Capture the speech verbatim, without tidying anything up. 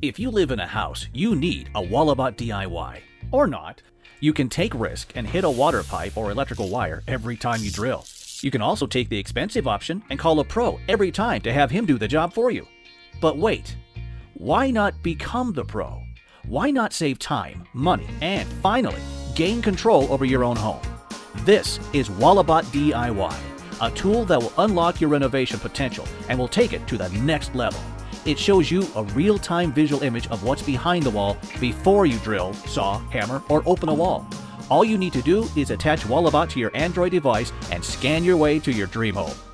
If you live in a house, you need a Walabot D I Y. Or not. You can take risk and hit a water pipe or electrical wire every time you drill. You can also take the expensive option and call a pro every time to have him do the job for you. But wait, why not become the pro? Why not save time, money, and finally, gain control over your own home? This is Walabot D I Y, a tool that will unlock your renovation potential and will take it to the next level. It shows you a real-time visual image of what's behind the wall before you drill, saw, hammer, or open a wall. All you need to do is attach Walabot to your Android device and scan your way to your dream home.